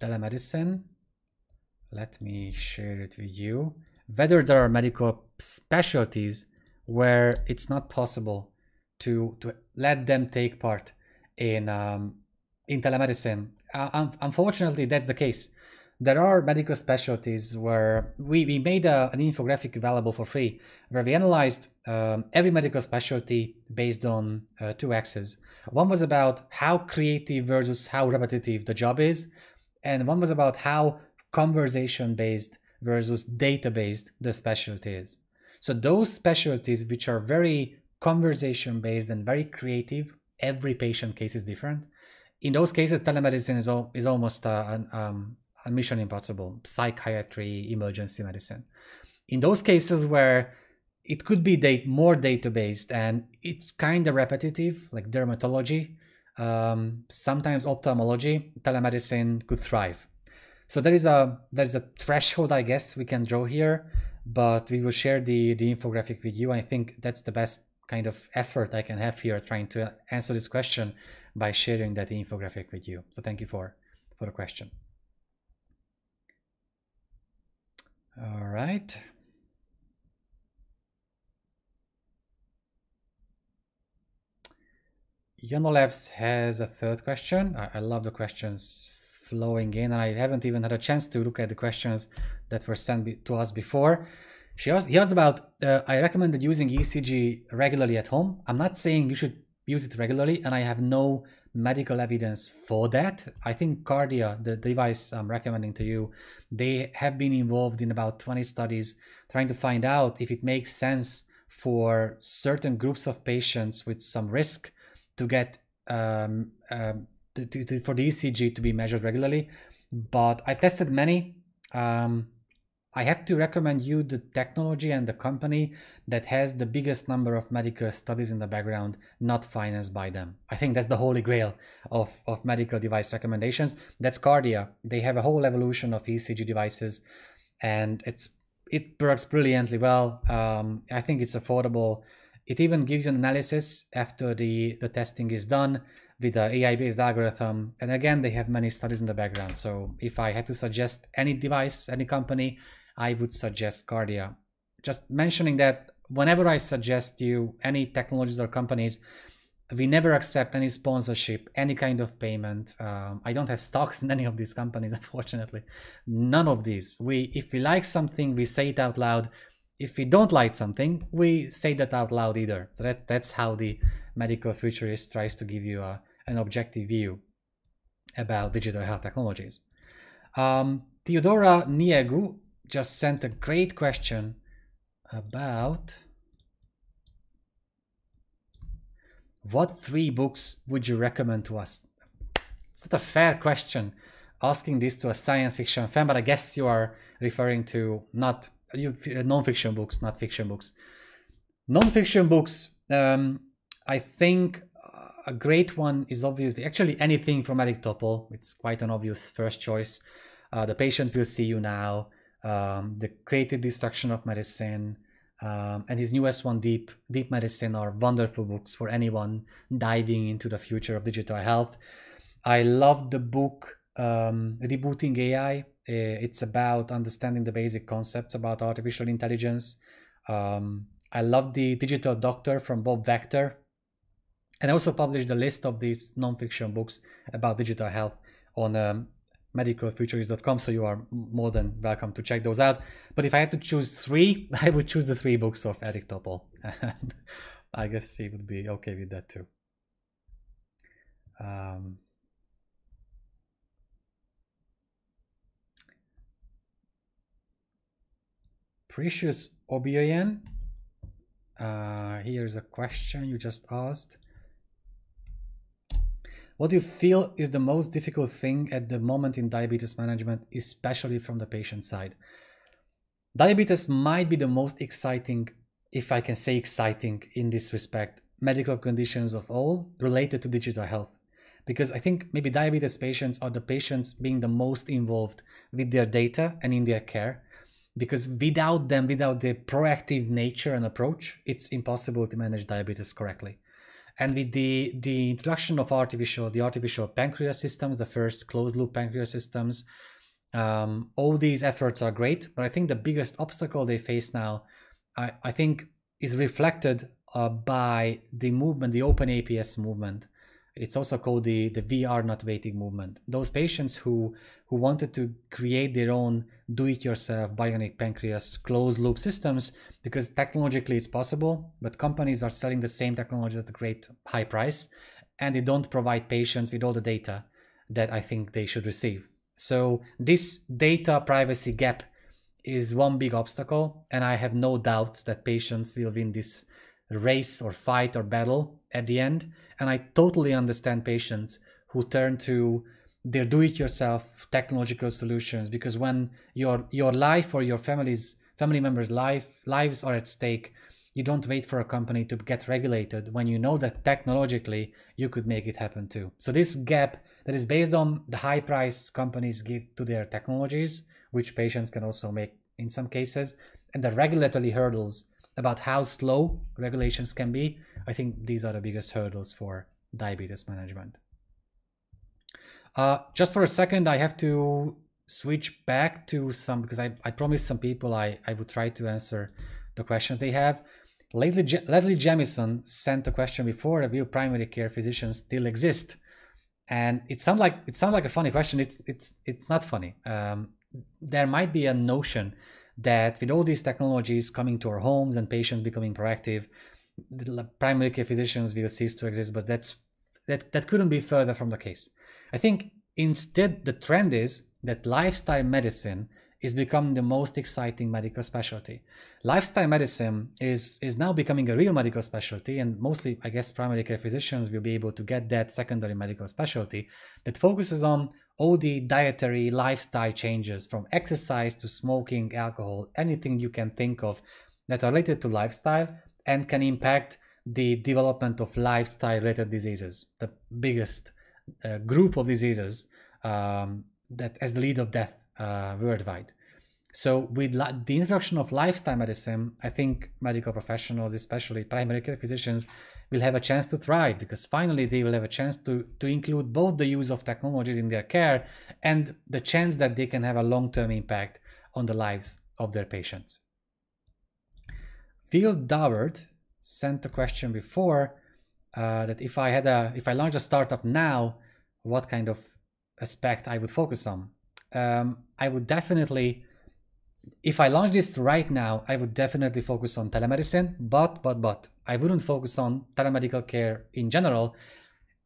telemedicine. Let me share it with you. Whether there are medical specialties where it's not possible to let them take part in telemedicine. Unfortunately, that's the case. There are medical specialties where we made an infographic available for free, where we analyzed every medical specialty based on two axes. One was about how creative versus how repetitive the job is, and one was about how conversation-based versus data-based the specialty is. So those specialties which are very conversation-based and very creative, every patient case is different. In those cases, telemedicine is almost a mission impossible. Psychiatry, emergency medicine. In those cases where it could be more data-based and it's kind of repetitive, like dermatology, sometimes ophthalmology, telemedicine could thrive. So there is a threshold, I guess, we can draw here, but we will share the infographic with you. I think that's the best kind of effort I can have here, trying to answer this question by sharing that infographic with you. So thank you for the question. All right. Yano Labs has a third question. I love the questions flowing in, and I haven't even had a chance to look at the questions that were sent to us before. He asked about, I recommended using ECG regularly at home. I'm not saying you should use it regularly, and I have no medical evidence for that. I think Cardia, the device I'm recommending to you, they have been involved in about 20 studies trying to find out if it makes sense for certain groups of patients with some risk to get for the ECG to be measured regularly. But I've tested many. I have to recommend you the technology and the company that has the biggest number of medical studies in the background, not financed by them. I think that's the holy grail of medical device recommendations. That's Cardia. They have a whole evolution of ECG devices, and it works brilliantly well. I think it's affordable. It even gives you an analysis after the testing is done with an AI-based algorithm. And again, they have many studies in the background. So if I had to suggest any device, any company, I would suggest Cardia. Just mentioning that whenever I suggest you any technologies or companies, we never accept any sponsorship, any kind of payment. I don't have stocks in any of these companies, unfortunately. None of these. If we like something, we say it out loud. If we don't like something, we say that out loud either. So that's how the medical futurist tries to give you an objective view about digital health technologies. Theodora Niegu just sent a great question about what 3 books would you recommend to us? It's not a fair question asking this to a science fiction fan, but I guess you are referring to non-fiction books, not fiction books. Non-fiction books, I think a great one is obviously actually anything from Eric Topol. It's quite an obvious first choice. The Patient Will See You Now, The Creative Destruction of Medicine, and his newest one, Deep Medicine, are wonderful books for anyone diving into the future of digital health. I love the book Rebooting AI. It's about understanding the basic concepts about artificial intelligence. I love The Digital Doctor from Bob Vector. And I also published a list of these non-fiction books about digital health on medicalfuturist.com, so you are more than welcome to check those out. But if I had to choose 3, I would choose the 3 books of Eric Topol. And I guess he would be okay with that too. Precious Obioyan, here's a question you just asked. What do you feel is the most difficult thing at the moment in diabetes management, especially from the patient side? Diabetes might be the most exciting, if I can say exciting in this respect, medical conditions of all related to digital health. Because I think maybe diabetes patients are the patients being the most involved with their data and in their care. Because without them, without the proactive nature and approach, it's impossible to manage diabetes correctly. And with the introduction of the artificial pancreas systems, the first closed-loop pancreas systems, all these efforts are great. But I think the biggest obstacle they face now, I think, is reflected by the movement, the open APS movement. It's also called the We Are Not Waiting movement. Those patients who wanted to create their own do-it-yourself bionic pancreas closed-loop systems, because technologically it's possible, but companies are selling the same technology at a great high price, and they don't provide patients with all the data that I think they should receive. So this data privacy gap is one big obstacle, and I have no doubts that patients will win this race or fight or battle at the end. And I totally understand patients who turn to their do-it-yourself technological solutions, because when your life or your family members' lives are at stake, you don't wait for a company to get regulated when you know that technologically you could make it happen too. So this gap that is based on the high price companies give to their technologies, which patients can also make in some cases, and the regulatory hurdles about how slow regulations can be. I think these are the biggest hurdles for diabetes management. Just for a second, I have to switch back to some, because I promised some people I would try to answer the questions they have. Leslie Jamison sent a question before: will primary care physicians still exist? And it sounds like a funny question. It's not funny. There might be a notion that with all these technologies coming to our homes and patients becoming proactive, the primary care physicians will cease to exist, but that couldn't be further from the case. I think instead the trend is that lifestyle medicine is becoming the most exciting medical specialty. Lifestyle medicine is now becoming a real medical specialty, and mostly, I guess, primary care physicians will be able to get that secondary medical specialty that focuses on all the dietary lifestyle changes, from exercise to smoking, alcohol, anything you can think of that are related to lifestyle and can impact the development of lifestyle-related diseases, the biggest group of diseases that as the lead of death worldwide. So with the introduction of lifestyle medicine, I think medical professionals, especially primary care physicians, will have a chance to thrive, because finally they will have a chance to include both the use of technologies in their care and the chance that they can have a long-term impact on the lives of their patients. Phil Doward sent a question before that if I launched a startup now, what kind of aspect I would focus on. I would definitely, if I launch this right now, I would definitely focus on telemedicine, but I wouldn't focus on telemedical care in general.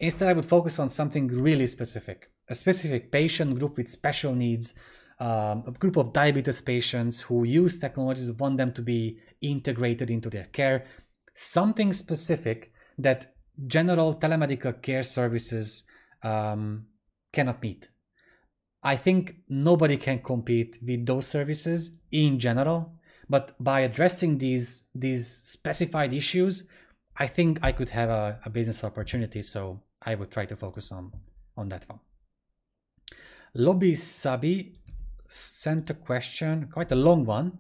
Instead, I would focus on something really specific, a specific patient group with special needs, a group of diabetes patients who use technologies, want them to be integrated into their care, something specific that general telemedical care services cannot meet. I think nobody can compete with those services in general, but by addressing these specified issues, I think I could have a business opportunity, so I would try to focus on that one. Lobby Sabi sent a question, quite a long one.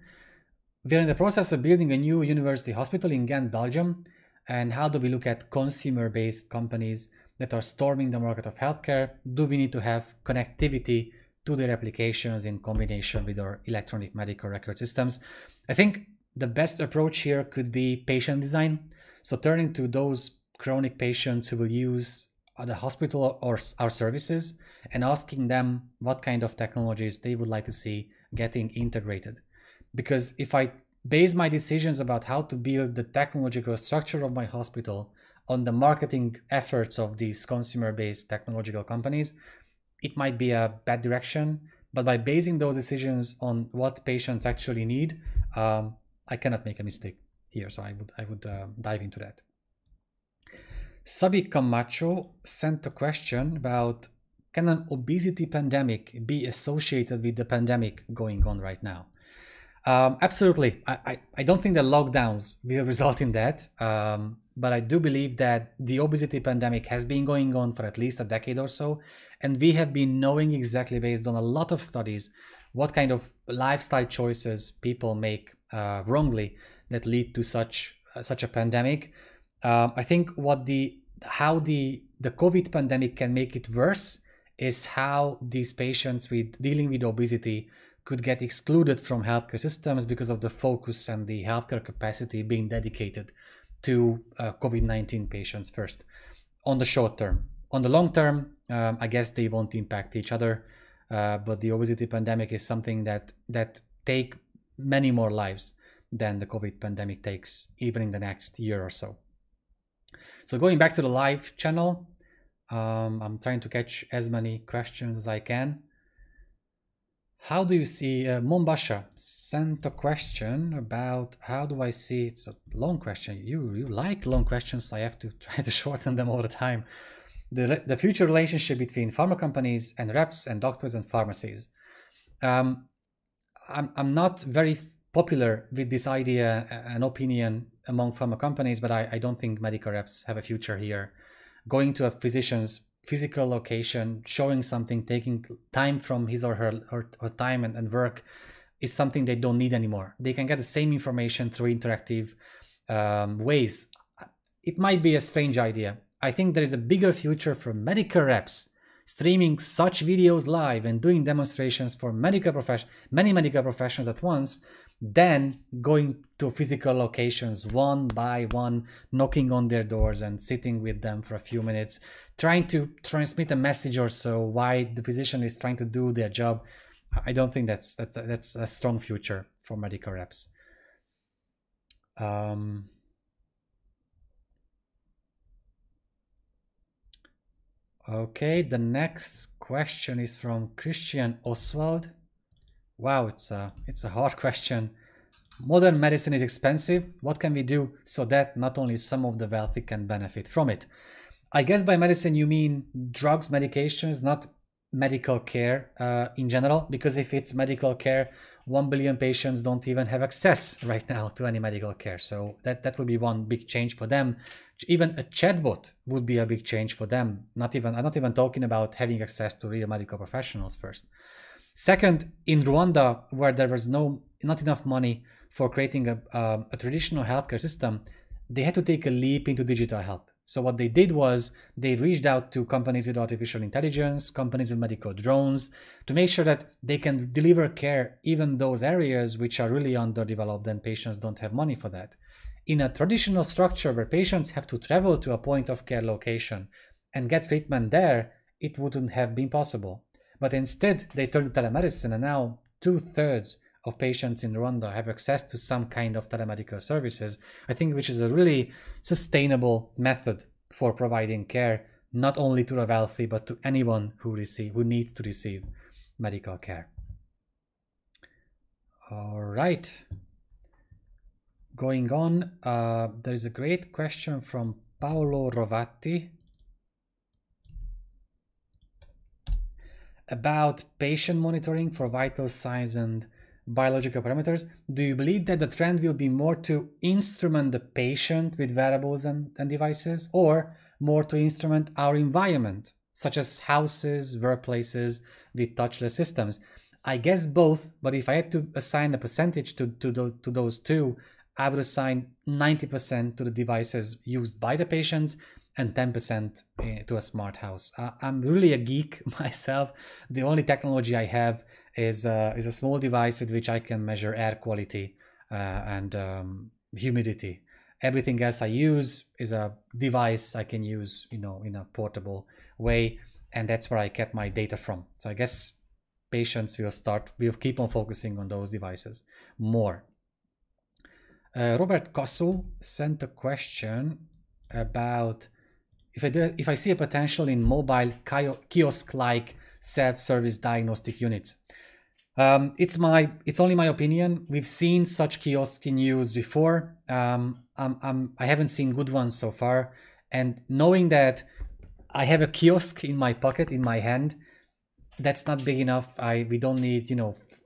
We're in the process of building a new university hospital in Ghent, Belgium, and how do we look at consumer-based companies that are storming the market of healthcare? Do we need to have connectivity to their applications in combination with our electronic medical record systems? I think the best approach here could be patient design. So turning to those chronic patients who will use the hospital or our services and asking them what kind of technologies they would like to see getting integrated. Because if I base my decisions about how to build the technological structure of my hospital on the marketing efforts of these consumer-based technological companies, it might be a bad direction. But by basing those decisions on what patients actually need, I cannot make a mistake here. So I would dive into that. Sabi Camacho sent a question about, can an obesity pandemic be associated with the pandemic going on right now? Absolutely. I don't think that lockdowns will result in that. But I do believe that the obesity pandemic has been going on for at least a decade or so, and we have been knowing exactly, based on a lot of studies, what kind of lifestyle choices people make wrongly that lead to such a pandemic. I think how the COVID pandemic can make it worse is how these patients with dealing with obesity could get excluded from healthcare systems because of the focus and the healthcare capacity being dedicated to COVID-19 patients first, on the short term. On the long term, I guess they won't impact each other, but the obesity pandemic is something that takes many more lives than the COVID pandemic takes, even in the next year or so. So going back to the live channel, I'm trying to catch as many questions as I can. How do you see, Mombasha sent a question about how do I see, it's a long question, you like long questions, so I have to try to shorten them all the time. The future relationship between pharma companies and reps and doctors and pharmacies. I'm not very popular with this idea and opinion among pharma companies, but I don't think medical reps have a future here. Going to a physician's physical location, showing something, taking time from his or her time and work is something they don't need anymore. They can get the same information through interactive ways. It might be a strange idea. I think there is a bigger future for medical reps streaming such videos live and doing demonstrations for medical many medical professionals at once than going to physical locations one by one, knocking on their doors and sitting with them for a few minutes, trying to transmit a message or so why the physician is trying to do their job. I don't think that's a strong future for medical reps. Okay, the next question is from Christian Oswald. Wow, it's a hard question. Modern medicine is expensive. What can we do so that not only some of the wealthy can benefit from it? I guess by medicine you mean drugs, medications, not medical care in general, because if it's medical care, 1 billion patients don't even have access right now to any medical care. So that would be one big change for them. Even a chatbot would be a big change for them. I'm not even talking about having access to real medical professionals first. Second, in Rwanda, where there was not enough money for creating a traditional healthcare system, they had to take a leap into digital health. So what they did was they reached out to companies with artificial intelligence, companies with medical drones, to make sure that they can deliver care even those areas which are really underdeveloped and patients don't have money for that. In a traditional structure where patients have to travel to a point of care location and get treatment there, it wouldn't have been possible. But instead, they turned to telemedicine, and now 2/3 of patients in Rwanda have access to some kind of telemedical services, I think, which is a really sustainable method for providing care, not only to the wealthy, but to anyone who needs to receive medical care. All right. Going on, there is a great question from Paolo Rovatti about patient monitoring for vital signs and biological parameters. Do you believe that the trend will be more to instrument the patient with wearables and devices, or more to instrument our environment, such as houses, workplaces with touchless systems? I guess both, but if I had to assign a percentage to those two, I would assign 90% to the devices used by the patients and 10% to a smart house. I'm really a geek myself. The only technology I have is a small device with which I can measure air quality and humidity. Everything else I use is a device I can use, in a portable way, and that's where I get my data from. So I guess patients will keep on focusing on those devices more. Robert Kossel sent a question about if I see a potential in mobile kiosk-like self-service diagnostic units. It's only my opinion. We've seen such kiosks in use before. I haven't seen good ones so far. And knowing that I have a kiosk in my pocket, in my hand, that's not big enough. We don't need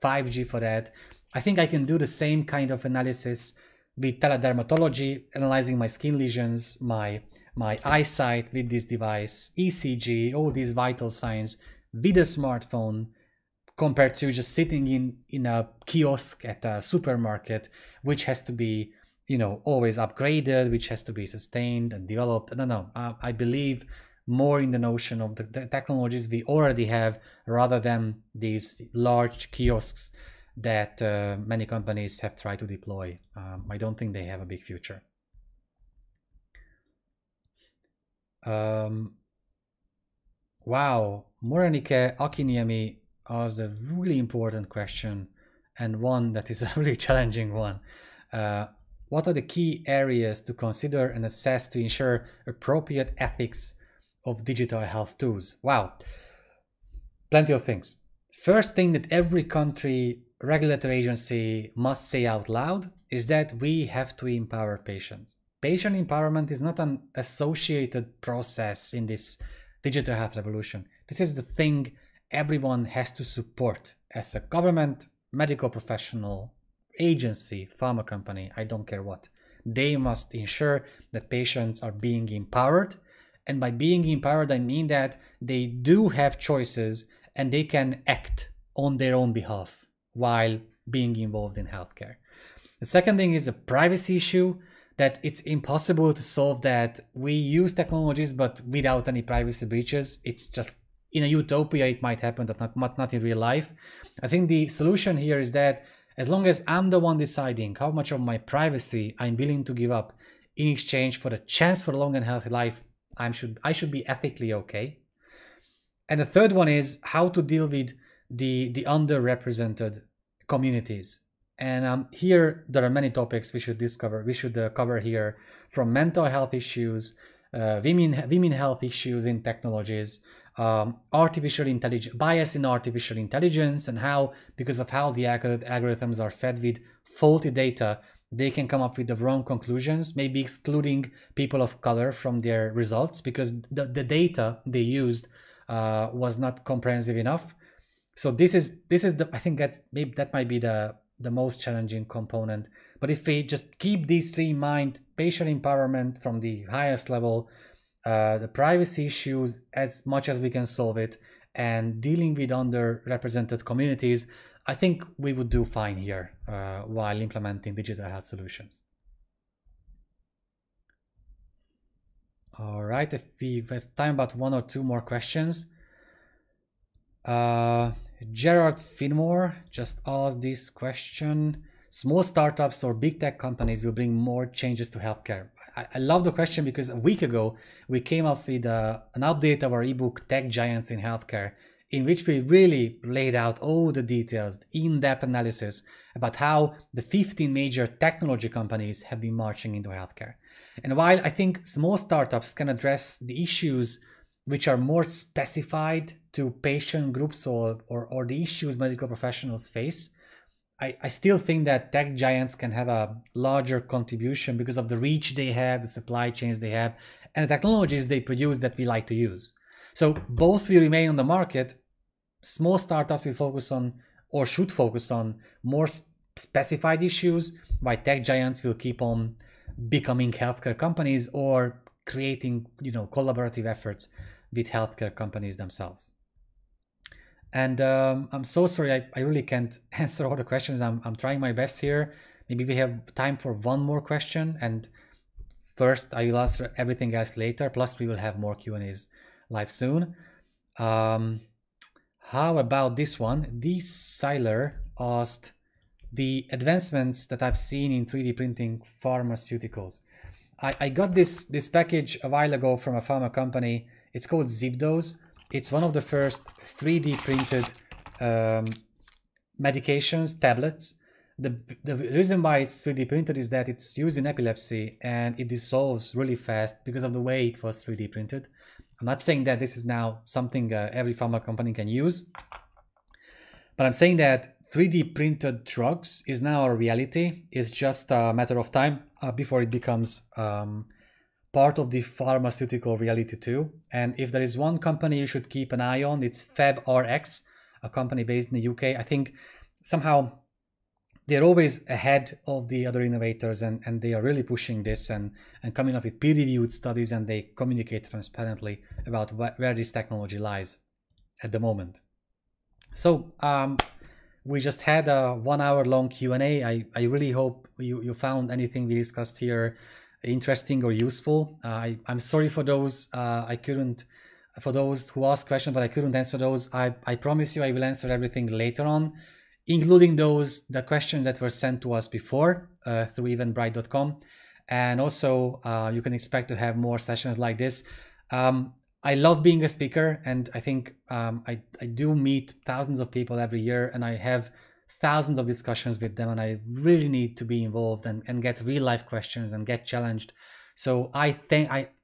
5G for that. I think I can do the same kind of analysis with teledermatology, analyzing my skin lesions, my eyesight with this device, ECG, all these vital signs with a smartphone, compared to just sitting in a kiosk at a supermarket, which has to be, always upgraded, which has to be sustained and developed. I don't know. I believe more in the notion of the technologies we already have rather than these large kiosks that many companies have tried to deploy. I don't think they have a big future. Wow, Moranike Akiniemi asked a really important question, and one that is a really challenging one. What are the key areas to consider and assess to ensure appropriate ethics of digital health tools? Wow, plenty of things. First thing that every country regulatory agency must say out loud is that we have to empower patients. Patient empowerment is not an associated process in this digital health revolution. This is the thing everyone has to support as a government, medical professional, agency, pharma company, I don't care what. They must ensure that patients are being empowered And by being empowered, I mean that they do have choices and they can act on their own behalf while being involved in healthcare. The second thing is a privacy issue, that it's impossible to solve, that we use technologies but without any privacy breaches. It's just in a utopia it might happen, but not in real life. I think the solution here is that as long as I'm the one deciding how much of my privacy I'm willing to give up in exchange for a chance for a long and healthy life, I should be ethically okay. And the third one is how to deal with the underrepresented communities. And here there are many topics we should discover. We should cover here, from mental health issues, women health issues in technologies, bias in artificial intelligence, and how, because of how the algorithms are fed with faulty data, they can come up with the wrong conclusions, maybe excluding people of color from their results because the data they used was not comprehensive enough. So this is the, I think that's, maybe that might be the most challenging component. But if we just keep these three in mind, patient empowerment from the highest level, the privacy issues as much as we can solve it, and dealing with underrepresented communities, I think we would do fine here while implementing digital health solutions. All right, if we have time, about one or two more questions. Gerard Finmore just asked this question. Small startups or big tech companies will bring more changes to healthcare. I love the question because a week ago we came up with an update of our ebook Tech Giants in Healthcare, in which we really laid out all the details, in-depth analysis about how the 15 major technology companies have been marching into healthcare. And while I think small startups can address the issues which are more specified to patient groups or the issues medical professionals face, I still think that tech giants can have a larger contribution because of the reach they have, the supply chains they have, and the technologies they produce that we like to use. So both will remain on the market. Small startups will focus on, or should focus on, more specified issues, while tech giants will keep on becoming healthcare companies or creating, you know, collaborative efforts with healthcare companies themselves. And I'm so sorry, I really can't answer all the questions. I'm trying my best here. Maybe we have time for one more question, and first I will answer everything else later, plus we will have more Q&As live soon. How about this one? D. Seiler asked the advancements that I've seen in 3D printing pharmaceuticals. I got this package a while ago from a pharma company. It's called Zibdos. It's one of the first 3D printed medications, tablets. The reason why it's 3D printed is that it's used in epilepsy and it dissolves really fast because of the way it was 3D printed. I'm not saying that this is now something every pharma company can use, but I'm saying that 3D printed drugs is now a reality. It's just a matter of time before it becomes part of the pharmaceutical reality too. And if there is one company you should keep an eye on, it's FabRx, a company based in the UK. I think somehow they're always ahead of the other innovators, and they are really pushing this and coming up with peer-reviewed studies, and they communicate transparently about where this technology lies at the moment. So we just had a 1 hour long Q&A. I really hope you found anything we discussed here interesting or useful. I'm sorry for those who asked questions, but I couldn't answer those. I promise you I will answer everything later on, including the questions that were sent to us before through eventbrite.com. And also you can expect to have more sessions like this. I love being a speaker, and I think I do meet thousands of people every year, and I have thousands of discussions with them, and I really need to be involved and get real life questions and get challenged. So I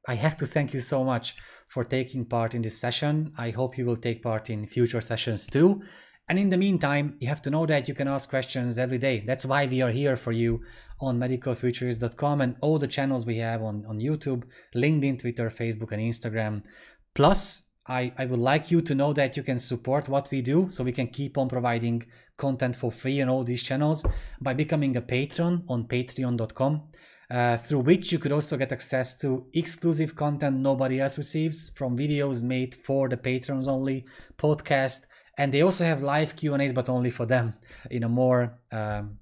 have to thank you so much for taking part in this session. I hope you will take part in future sessions too. And in the meantime, you have to know that you can ask questions every day. That's why we are here for you on medicalfuturist.com and all the channels we have on YouTube, LinkedIn, Twitter, Facebook, and Instagram. Plus, I would like you to know that you can support what we do so we can keep on providing content for free on all these channels by becoming a patron on patreon.com. through which you could also get access to exclusive content nobody else receives, from videos made for the patrons only, podcast, and they also have live Q&As, but only for them, in a more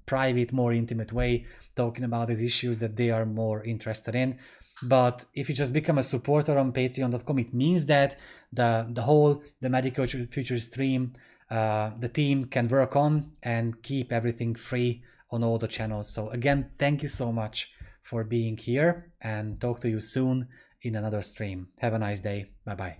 private, more intimate way, talking about these issues that they are more interested in. But if you just become a supporter on patreon.com, it means that the whole The Medical Futurist stream, the team can work on and keep everything free on all the channels. So again, thank you so much for being here, and talk to you soon in another stream. Have a nice day. Bye-bye.